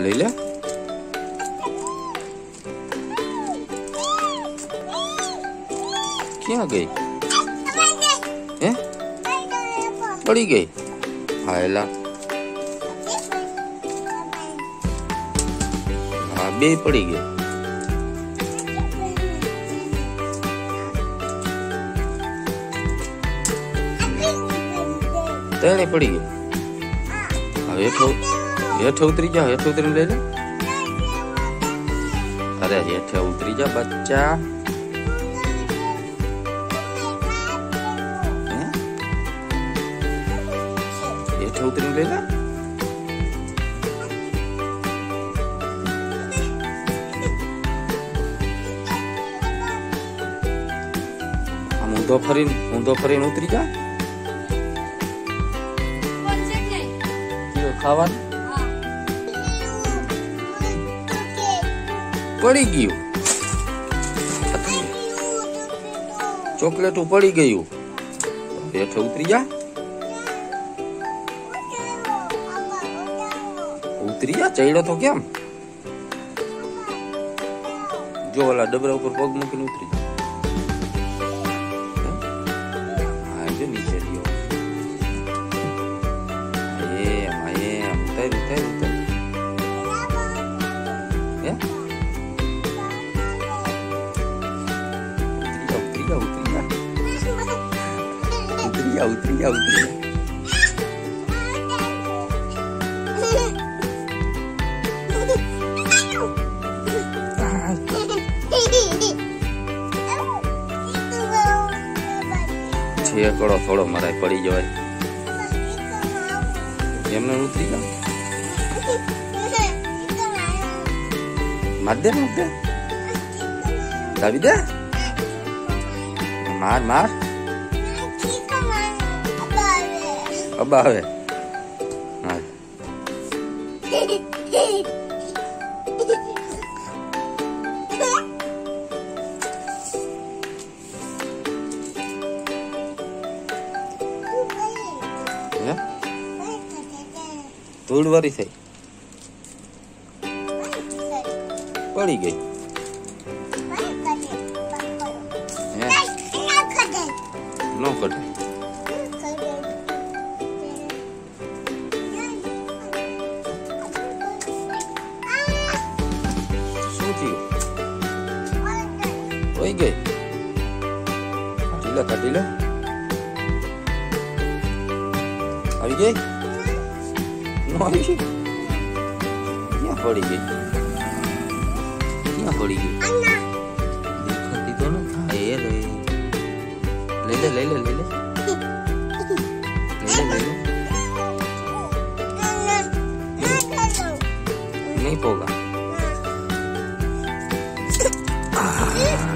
Leila. ¿Quién es gay? ¿Eh? ¿Cuál es gay? Leila. Ah, bien, ¿cuál es gay? Dale por ahí. A ver, ya te utrilla, a ver, ya te utrilla, bacha. Ya te utrilla. Mundo farin utrilla. Kawan, padi gayu, coklat tu padi gayu, dia utria, cahilah tu kiam, jo lah debra ukur pog mungkin utria, aja ni jadi. Utrilla. Che, થોડો મારા પડી જવાય એમને ઉતરી માધ્યમ દાબી દે માર Abah ya, nah, ya, turun baris saya, balik gay, ya, no kerja. Oye, Catila. ¿Oye? No, oye. Ya, oye. Ya, oye. Dijo, ¿no? Ahí, Lele.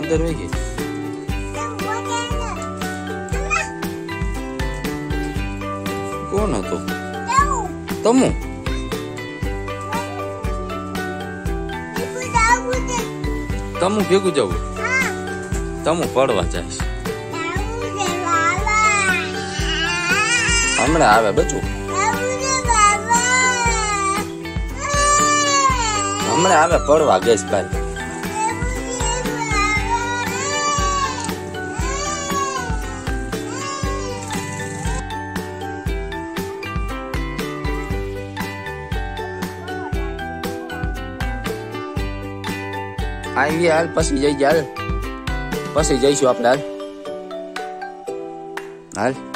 અંદર વહી ગઈ કોણ હતો તમો ભેગું જવું તમો પડવા જઈશ હમણાં આવે બચું હમણાં આવે પડવા ગઈશ ભાઈ આઈ યાર પછી જઈ જા પછી જઈશું આપણે હાલ